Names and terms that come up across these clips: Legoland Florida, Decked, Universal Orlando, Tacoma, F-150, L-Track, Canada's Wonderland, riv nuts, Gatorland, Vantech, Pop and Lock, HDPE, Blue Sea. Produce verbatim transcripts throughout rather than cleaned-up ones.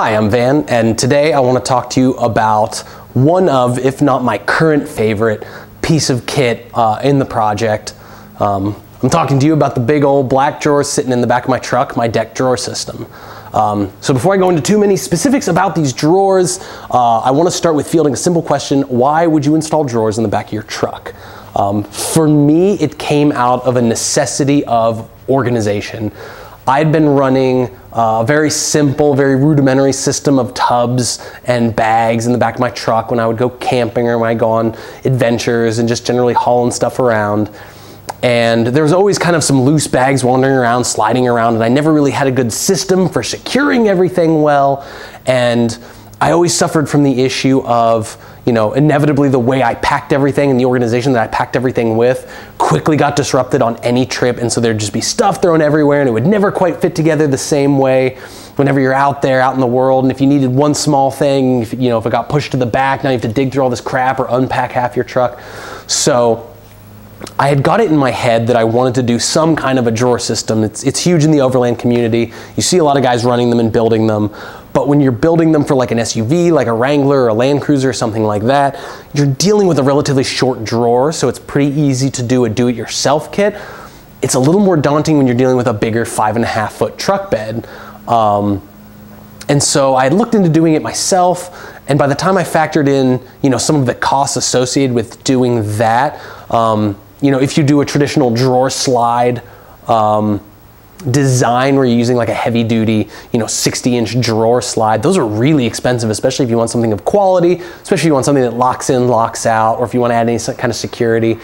Hi, I'm Van, and today I want to talk to you about one of, if not my current favorite, piece of kit uh, in the project. Um, I'm talking to you about the big old black drawer sitting in the back of my truck, my Decked drawer system. Um, so before I go into too many specifics about these drawers, uh, I want to start with fielding a simple question: why would you install drawers in the back of your truck? Um, for me, it came out of a necessity of organization. I'd been running a very simple, very rudimentary system of tubs and bags in the back of my truck when I would go camping or when I go on adventures and just generally hauling stuff around. And there was always kind of some loose bags wandering around, sliding around, and I never really had a good system for securing everything well. And I always suffered from the issue of, you know, inevitably the way I packed everything and the organization that I packed everything with quickly got disrupted on any trip, and so there'd just be stuff thrown everywhere and it would never quite fit together the same way whenever you're out there, out in the world. And if you needed one small thing, if, you know, if it got pushed to the back, now you have to dig through all this crap or unpack half your truck. So I had got it in my head that I wanted to do some kind of a drawer system. It's, it's huge in the overland community. You see a lot of guys running them and building them. But when you're building them for like an S U V, like a Wrangler or a Land Cruiser or something like that, you're dealing with a relatively short drawer, so it's pretty easy to do a do-it-yourself kit. It's a little more daunting when you're dealing with a bigger five and a half foot truck bed. Um, and so I had looked into doing it myself, and by the time I factored in, you know, some of the costs associated with doing that, um, you know, if you do a traditional drawer slide um, design where you're using like a heavy duty, you know, sixty inch drawer slide, those are really expensive, especially if you want something of quality, especially if you want something that locks in, locks out, or if you want to add any kind of security.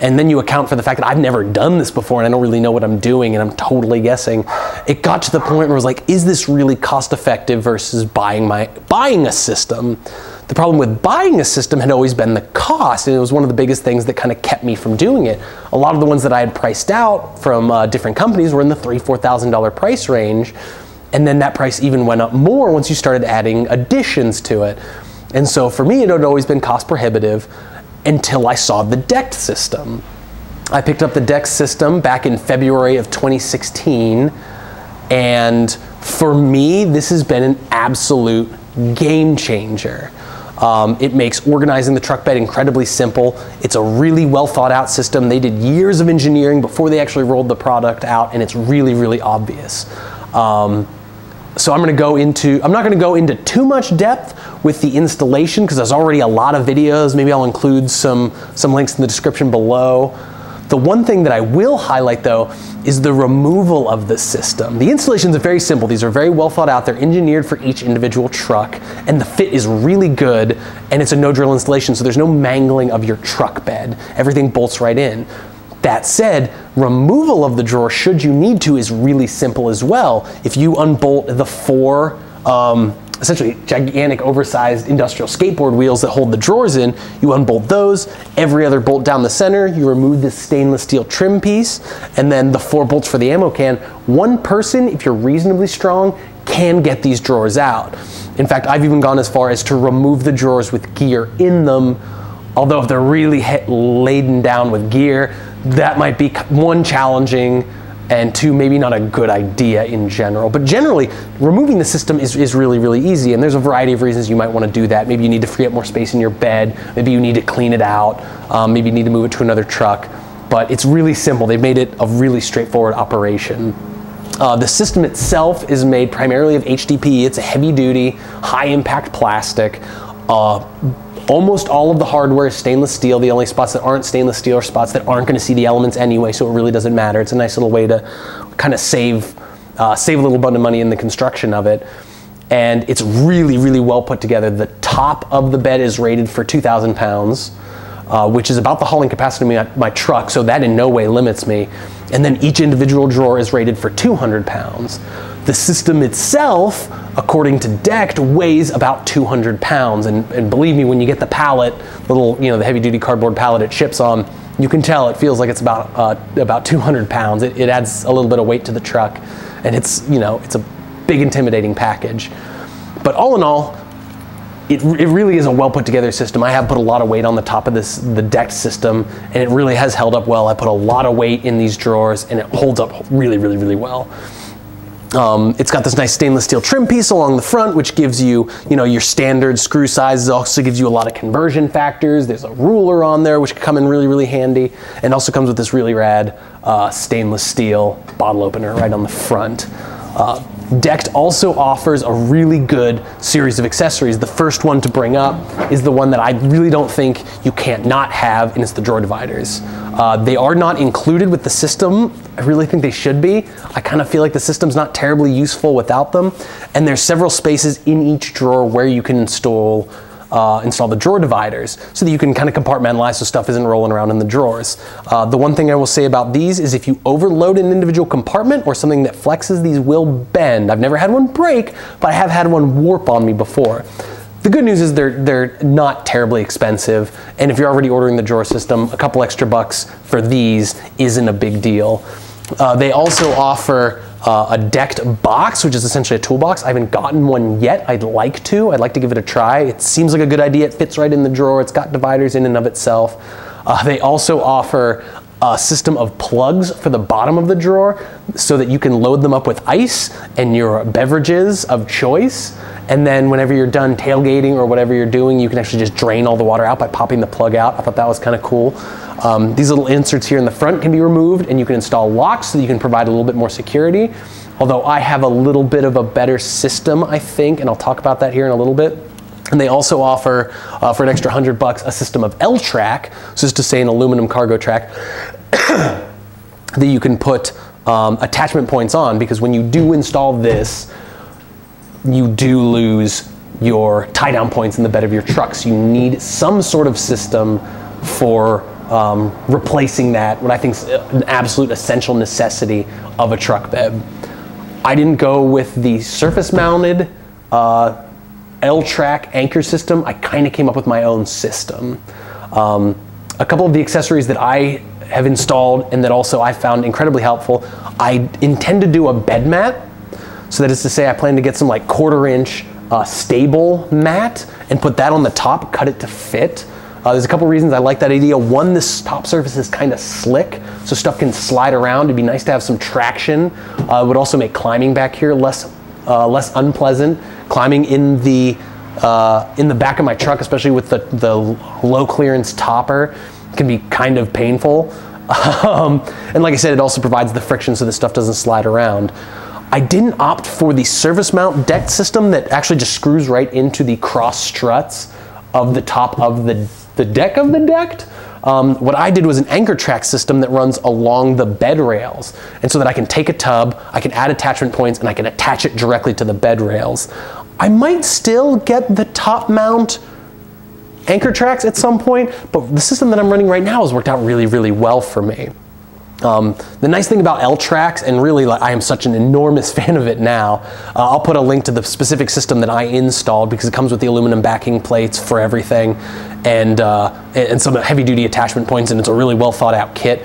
And then you account for the fact that I've never done this before and I don't really know what I'm doing and I'm totally guessing. It got to the point where I was like, is this really cost effective versus buying my, buying a system? The problem with buying a system had always been the cost, and it was one of the biggest things that kind of kept me from doing it. A lot of the ones that I had priced out from uh, different companies were in the three thousand, four thousand dollar price range, and then that price even went up more once you started adding additions to it. And so for me, it had always been cost prohibitive until I saw the Decked system. I picked up the Decked system back in February of twenty sixteen, and for me, this has been an absolute game changer. Um, it makes organizing the truck bed incredibly simple. It's a really well thought out system. They did years of engineering before they actually rolled the product out, and it's really, really obvious. Um, so I'm gonna go into, I'm not gonna go into too much depth with the installation because there's already a lot of videos. Maybe I'll include some, some links in the description below. The one thing that I will highlight though is the removal of the system. The installations are very simple. These are very well thought out. They're engineered for each individual truck, and the fit is really good, and it's a no drill installation, so there's no mangling of your truck bed. Everything bolts right in. That said, removal of the drawer, should you need to, is really simple as well. If you unbolt the four, um, essentially gigantic oversized industrial skateboard wheels that hold the drawers in, you unbolt those, every other bolt down the center, you remove this stainless steel trim piece, and then the four bolts for the ammo can. One person, if you're reasonably strong, can get these drawers out. In fact, I've even gone as far as to remove the drawers with gear in them, although if they're really laden down with gear, that might be, one, challenging, and two, maybe not a good idea in general. But generally, removing the system is, is really, really easy, and there's a variety of reasons you might wanna do that. Maybe you need to free up more space in your bed, maybe you need to clean it out, um, maybe you need to move it to another truck, but it's really simple. They've made it a really straightforward operation. Uh, the system itself is made primarily of H D P E. It's a heavy duty, high impact plastic. Uh, Almost all of the hardware is stainless steel. The only spots that aren't stainless steel are spots that aren't gonna see the elements anyway, so it really doesn't matter. It's a nice little way to kind of save, uh, save a little bit of money in the construction of it. And it's really, really well put together. The top of the bed is rated for two thousand pounds, uh, which is about the hauling capacity of my, my truck, so that in no way limits me. And then each individual drawer is rated for two hundred pounds. The system itself, according to Decked, weighs about two hundred pounds, and, and believe me, when you get the pallet, little, you know, the heavy-duty cardboard pallet it ships on, you can tell it feels like it's about uh, about two hundred pounds. It, it adds a little bit of weight to the truck, and it's, you know, it's a big, intimidating package. But all in all, it, it really is a well-put-together system. I have put a lot of weight on the top of this, the Decked system, and it really has held up well. I put a lot of weight in these drawers, and it holds up really, really, really well. Um, it's got this nice stainless steel trim piece along the front, which gives you, you know, your standard screw sizes. It also gives you a lot of conversion factors. There's a ruler on there, which can come in really, really handy. And also comes with this really rad uh, stainless steel bottle opener right on the front. Uh, Decked also offers a really good series of accessories. The first one to bring up is the one that I really don't think you can't not have, and it's the drawer dividers. Uh, they are not included with the system. I really think they should be. I kind of feel like the system's not terribly useful without them. And there's several spaces in each drawer where you can install Uh, install the drawer dividers so that you can kind of compartmentalize so stuff isn't rolling around in the drawers. Uh, the one thing I will say about these is if you overload an individual compartment or something that flexes, these will bend. I've never had one break, but I have had one warp on me before. The good news is they're, they're not terribly expensive, and if you're already ordering the drawer system, a couple extra bucks for these isn't a big deal. Uh, they also offer Uh, a Decked box, which is essentially a toolbox. I haven't gotten one yet. I'd like to. I'd like to give it a try. It seems like a good idea. It fits right in the drawer. It's got dividers in and of itself. Uh, they also offer a system of plugs for the bottom of the drawer so that you can load them up with ice and your beverages of choice. And then whenever you're done tailgating or whatever you're doing, you can actually just drain all the water out by popping the plug out. I thought that was kind of cool. Um, these little inserts here in the front can be removed, and you can install locks so that you can provide a little bit more security. Although I have a little bit of a better system, I think, and I'll talk about that here in a little bit. And they also offer, uh, for an extra hundred bucks, a system of L-Track, so just to say an aluminum cargo track, that you can put um, attachment points on, because when you do install this, you do lose your tie-down points in the bed of your truck. So you need some sort of system for um, replacing that, what I think is an absolute essential necessity of a truck bed. I didn't go with the surface-mounted uh, L-Track anchor system. I kind of came up with my own system. Um, a couple of the accessories that I have installed and that also I found incredibly helpful, I intend to do a bed mat. So that is to say, I plan to get some like quarter inch uh, stable mat and put that on the top, cut it to fit. Uh, there's a couple reasons I like that idea. One, this top surface is kind of slick, so stuff can slide around. It'd be nice to have some traction. Uh, it would also make climbing back here less, uh, less unpleasant. Climbing in the, uh, in the back of my truck, especially with the, the low clearance topper, can be kind of painful. Um, and like I said, it also provides the friction so the stuff doesn't slide around. I didn't opt for the service mount Decked system that actually just screws right into the cross struts of the top of the, the deck of the Decked. Um, what I did was an anchor track system that runs along the bed rails, and so that I can take a tub, I can add attachment points, and I can attach it directly to the bed rails. I might still get the top mount anchor tracks at some point, but the system that I'm running right now has worked out really, really well for me. Um, the nice thing about L-Tracks, and really like, I am such an enormous fan of it now, uh, I'll put a link to the specific system that I installed, because it comes with the aluminum backing plates for everything and, uh, and some heavy duty attachment points, and it's a really well thought out kit.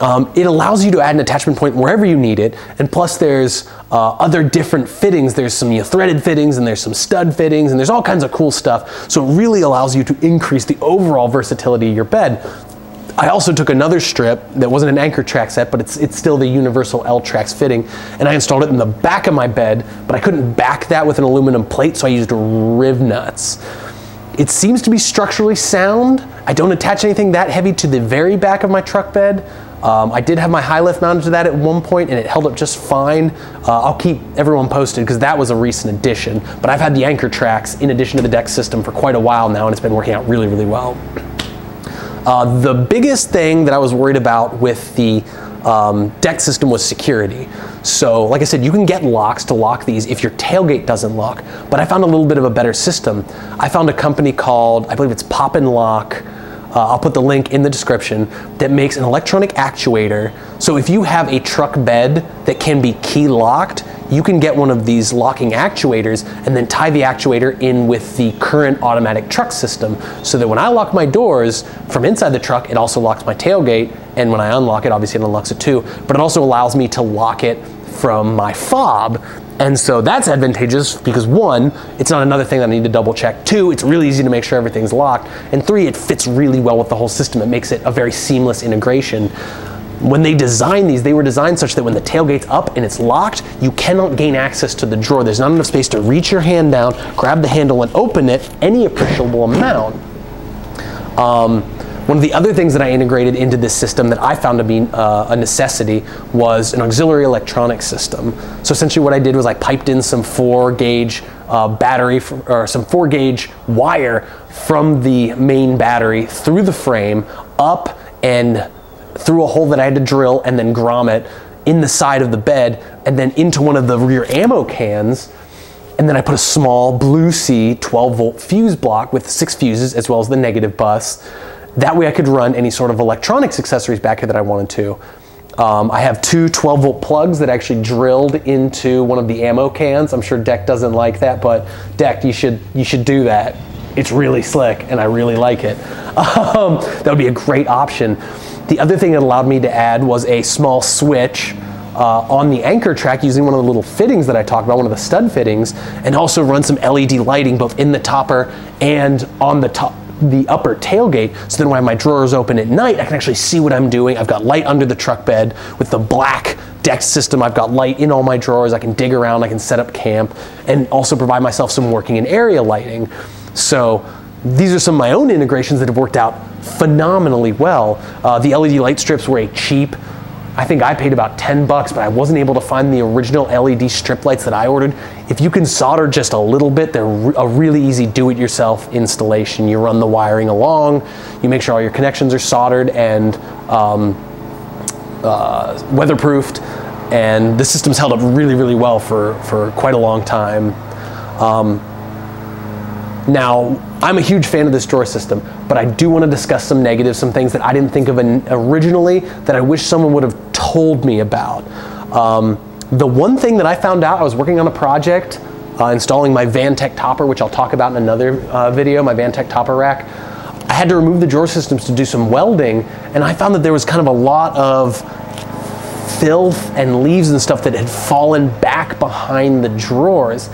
Um, it allows you to add an attachment point wherever you need it, and plus there's uh, other different fittings. There's some you know, threaded fittings, and there's some stud fittings, and there's all kinds of cool stuff, so it really allows you to increase the overall versatility of your bed. I also took another strip that wasn't an anchor track set, but it's, it's still the universal L-Trax fitting, and I installed it in the back of my bed, but I couldn't back that with an aluminum plate, so I used riv nuts. It seems to be structurally sound. I don't attach anything that heavy to the very back of my truck bed. Um, I did have my high lift mounted to that at one point, and it held up just fine. Uh, I'll keep everyone posted, because that was a recent addition, but I've had the anchor tracks in addition to the Decked system for quite a while now, and it's been working out really, really well. Uh, the biggest thing that I was worried about with the um, Decked system was security. So like I said, you can get locks to lock these if your tailgate doesn't lock, but I found a little bit of a better system. I found a company called, I believe it's Pop and Lock, uh, I'll put the link in the description, that makes an electronic actuator. So if you have a truck bed that can be key locked, you can get one of these locking actuators and then tie the actuator in with the current automatic truck system, so that when I lock my doors from inside the truck, it also locks my tailgate, and when I unlock it, obviously it unlocks it too, but it also allows me to lock it from my fob. And so that's advantageous, because one, it's not another thing that I need to double check. Two, it's really easy to make sure everything's locked. And three, it fits really well with the whole system. It makes it a very seamless integration. When they designed these, they were designed such that when the tailgate's up and it's locked, you cannot gain access to the drawer. There's not enough space to reach your hand down, grab the handle and open it any appreciable amount. Um, one of the other things that I integrated into this system that I found to be uh, a necessity was an auxiliary electronic system. So essentially what I did was I piped in some four gauge uh, battery from, or some four gauge wire from the main battery through the frame up and through a hole that I had to drill and then grommet in the side of the bed and then into one of the rear ammo cans. And then I put a small Blue C twelve volt fuse block with six fuses as well as the negative bus. That way I could run any sort of electronics accessories back here that I wanted to. Um, I have two twelve volt plugs that actually drilled into one of the ammo cans. I'm sure Decked doesn't like that, but Decked, you should, you should do that. It's really slick and I really like it. Um, that would be a great option. The other thing that allowed me to add was a small switch uh, on the anchor track using one of the little fittings that I talked about, one of the stud fittings, and also run some L E D lighting both in the topper and on the top, the upper tailgate, so then when my drawers open at night, I can actually see what I'm doing. I've got light under the truck bed with the black Decked system. I've got light in all my drawers. I can dig around, I can set up camp, and also provide myself some working in area lighting. So these are some of my own integrations that have worked out phenomenally well. Uh, the L E D light strips were a cheap, I think I paid about ten bucks, but I wasn't able to find the original L E D strip lights that I ordered. If you can solder just a little bit, they're a really easy do-it-yourself installation. You run the wiring along, you make sure all your connections are soldered and um, uh, weatherproofed, and the system's held up really, really well for, for quite a long time. Um, Now, I'm a huge fan of this drawer system, but I do want to discuss some negatives, some things that I didn't think of originally that I wish someone would have told me about. Um, the one thing that I found out, I was working on a project, uh, installing my Vantech topper, which I'll talk about in another uh, video, my Vantech topper rack. I had to remove the drawer systems to do some welding, and I found that there was kind of a lot of filth and leaves and stuff that had fallen back behind the drawers.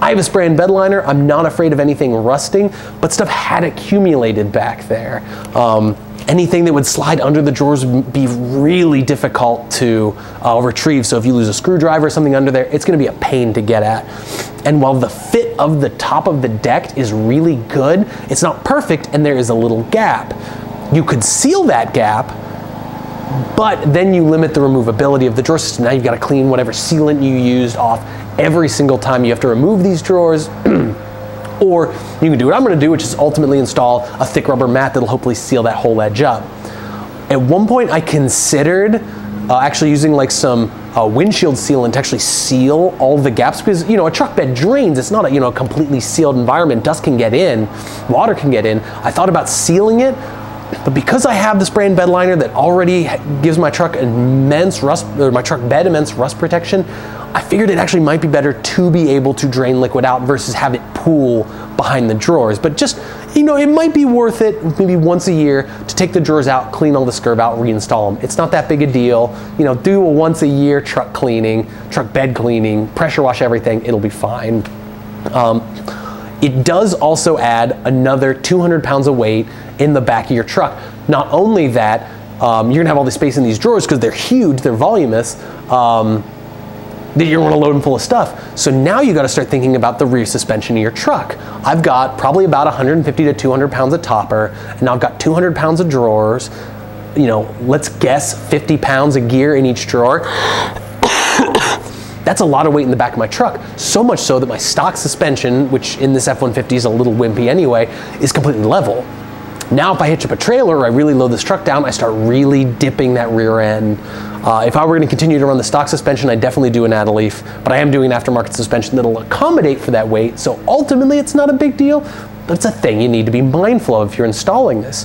I have a spray and bed liner. I'm not afraid of anything rusting, but stuff had accumulated back there. Um, anything that would slide under the drawers would be really difficult to uh, retrieve. So if you lose a screwdriver or something under there, it's gonna be a pain to get at. And while the fit of the top of the Decked is really good, it's not perfect and there is a little gap. You could seal that gap, but then you limit the removability of the drawer system. Now you've gotta clean whatever sealant you used off every single time you have to remove these drawers, or you can do what I'm gonna do, which is ultimately install a thick rubber mat that'll hopefully seal that whole edge up. At one point I considered uh, actually using like some uh, windshield sealant to actually seal all the gaps, because you know a truck bed drains, it's not a you know completely sealed environment, dust can get in, water can get in. I thought about sealing it, but because I have the spray and bed liner that already gives my truck immense rust, or my truck bed immense rust protection, I figured it actually might be better to be able to drain liquid out versus have it pool behind the drawers. But just, you know, it might be worth it maybe once a year to take the drawers out, clean all the scurv out, reinstall them. It's not that big a deal. You know, do a once a year truck cleaning, truck bed cleaning, pressure wash everything, it'll be fine. Um, It does also add another two hundred pounds of weight in the back of your truck. Not only that, um, you're gonna have all this space in these drawers because they're huge, they're voluminous, um, that you're gonna load them full of stuff. So now you gotta start thinking about the rear suspension of your truck. I've got probably about one hundred fifty to two hundred pounds of topper, and now I've got two hundred pounds of drawers. You know, let's guess fifty pounds of gear in each drawer. That's a lot of weight in the back of my truck, so much so that my stock suspension, which in this F one fifty is a little wimpy anyway, is completely level. Now if I hitch up a trailer or I really load this truck down, I start really dipping that rear end. Uh, if I were gonna continue to run the stock suspension, I'd definitely do an Adelief, but I am doing an aftermarket suspension that'll accommodate for that weight, so ultimately it's not a big deal, but it's a thing you need to be mindful of if you're installing this.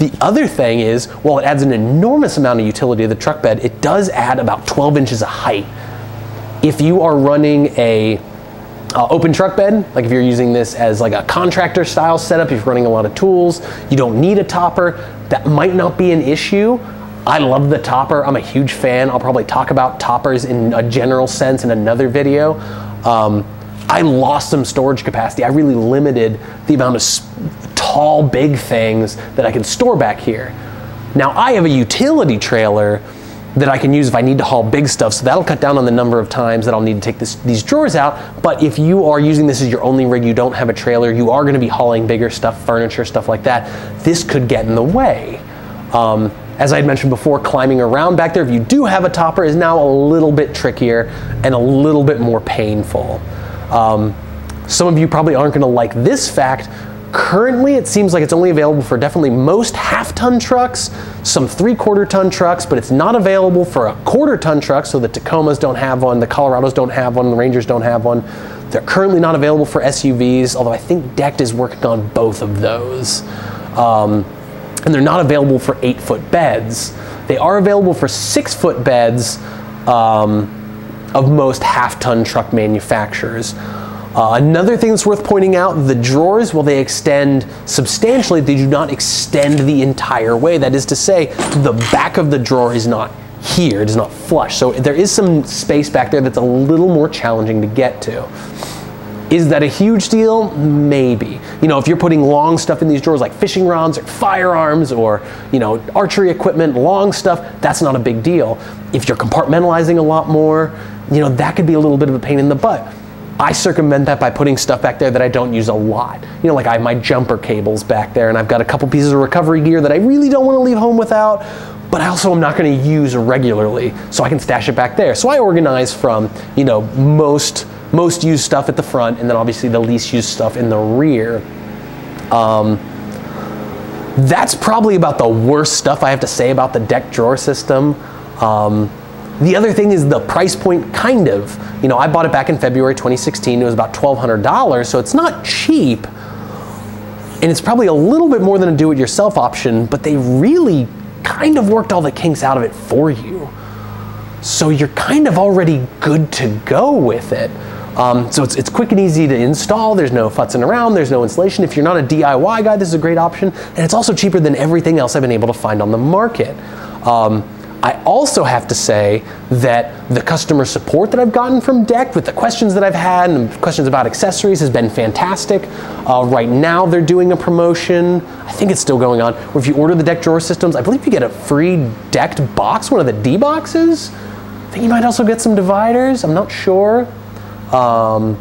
The other thing is, while it adds an enormous amount of utility to the truck bed, it does add about twelve inches of height. If you are running a uh, open truck bed, like if you're using this as like a contractor style setup, if you're running a lot of tools, you don't need a topper, that might not be an issue. I love the topper, I'm a huge fan. I'll probably talk about toppers in a general sense in another video. Um, I lost some storage capacity. I really limited the amount of tall, big things that I can store back here. Now I have a utility trailer that I can use if I need to haul big stuff. So that'll cut down on the number of times that I'll need to take this, these drawers out. But if you are using this as your only rig, you don't have a trailer, you are gonna be hauling bigger stuff, furniture, stuff like that, this could get in the way. Um, as I had mentioned before, climbing around back there, if you do have a topper, is now a little bit trickier and a little bit more painful. Um, some of you probably aren't gonna like this fact. Currently, it seems like it's only available for definitely most half-ton trucks, some three-quarter-ton trucks, but it's not available for a quarter-ton truck, so the Tacomas don't have one, the Colorados don't have one, the Rangers don't have one. They're currently not available for S U Vs, although I think Decked is working on both of those. Um, and they're not available for eight-foot beds. They are available for six-foot beds um, of most half-ton truck manufacturers. Uh, another thing that's worth pointing out, the drawers, while they extend substantially, they do not extend the entire way. That is to say, the back of the drawer is not here, it is not flush. So there is some space back there that's a little more challenging to get to. Is that a huge deal? Maybe. You know, if you're putting long stuff in these drawers, like fishing rods or firearms or, you know, archery equipment, long stuff, that's not a big deal. If you're compartmentalizing a lot more, you know, that could be a little bit of a pain in the butt. I circumvent that by putting stuff back there that I don't use a lot. You know, like I have my jumper cables back there, and I've got a couple pieces of recovery gear that I really don't want to leave home without, but I also am not going to use regularly, so I can stash it back there. So I organize from, you know, most, most used stuff at the front, and then obviously the least used stuff in the rear. Um, that's probably about the worst stuff I have to say about the Decked drawer system. Um, The other thing is the price point, kind of. You know, I bought it back in February twenty sixteen. It was about twelve hundred dollars, so it's not cheap. And it's probably a little bit more than a do-it-yourself option, but they really kind of worked all the kinks out of it for you. So you're kind of already good to go with it. Um, so it's, it's quick and easy to install. There's no futzing around. There's no installation. If you're not a D I Y guy, this is a great option. And it's also cheaper than everything else I've been able to find on the market. Um, I also have to say that the customer support that I've gotten from Decked with the questions that I've had and questions about accessories has been fantastic. Uh, right now they're doing a promotion, I think it's still going on, where if you order the Decked drawer systems, I believe you get a free Decked box, one of the D boxes. I think you might also get some dividers, I'm not sure. Um,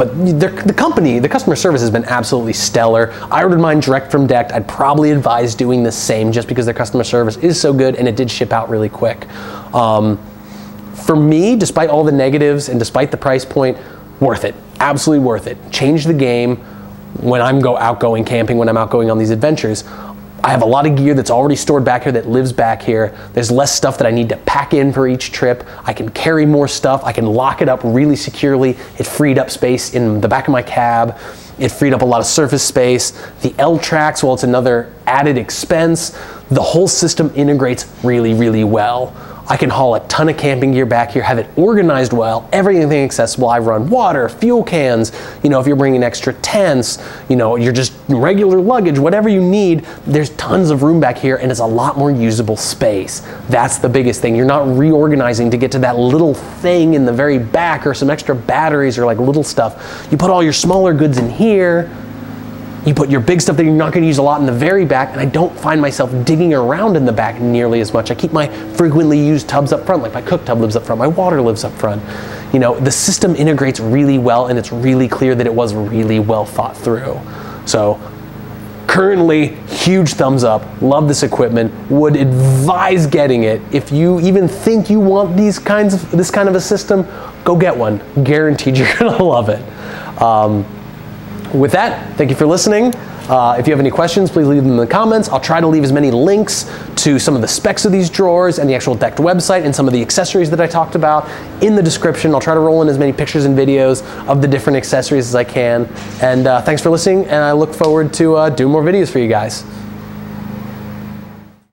But the company, the customer service has been absolutely stellar. I ordered mine direct from Decked. I'd probably advise doing the same just because their customer service is so good and it did ship out really quick. Um, for me, despite all the negatives and despite the price point, worth it, absolutely worth it. Change the game when I'm go out going camping, when I'm out going on these adventures. I have a lot of gear that's already stored back here that lives back here. There's less stuff that I need to pack in for each trip. I can carry more stuff. I can lock it up really securely. It freed up space in the back of my cab. It freed up a lot of surface space. The L-Tracks, well, it's another added expense. The whole system integrates really, really well. I can haul a ton of camping gear back here, have it organized well, everything accessible. I run water, fuel cans, you know, if you're bringing extra tents, you know, you're just regular luggage, whatever you need, there's tons of room back here and it's a lot more usable space. That's the biggest thing. You're not reorganizing to get to that little thing in the very back or some extra batteries or like little stuff. You put all your smaller goods in here, you put your big stuff that you're not going to use a lot in the very back, and I don't find myself digging around in the back nearly as much. I keep my frequently used tubs up front, like my cook tub lives up front, my water lives up front. You know, the system integrates really well, and it's really clear that it was really well thought through. So currently, huge thumbs up, love this equipment, would advise getting it. If you even think you want these kinds of, this kind of a system, go get one. Guaranteed you're going to love it. Um, With that, thank you for listening. Uh, if you have any questions, please leave them in the comments. I'll try to leave as many links to some of the specs of these drawers and the actual Decked website and some of the accessories that I talked about in the description. I'll try to roll in as many pictures and videos of the different accessories as I can. And uh, thanks for listening, and I look forward to uh, doing more videos for you guys.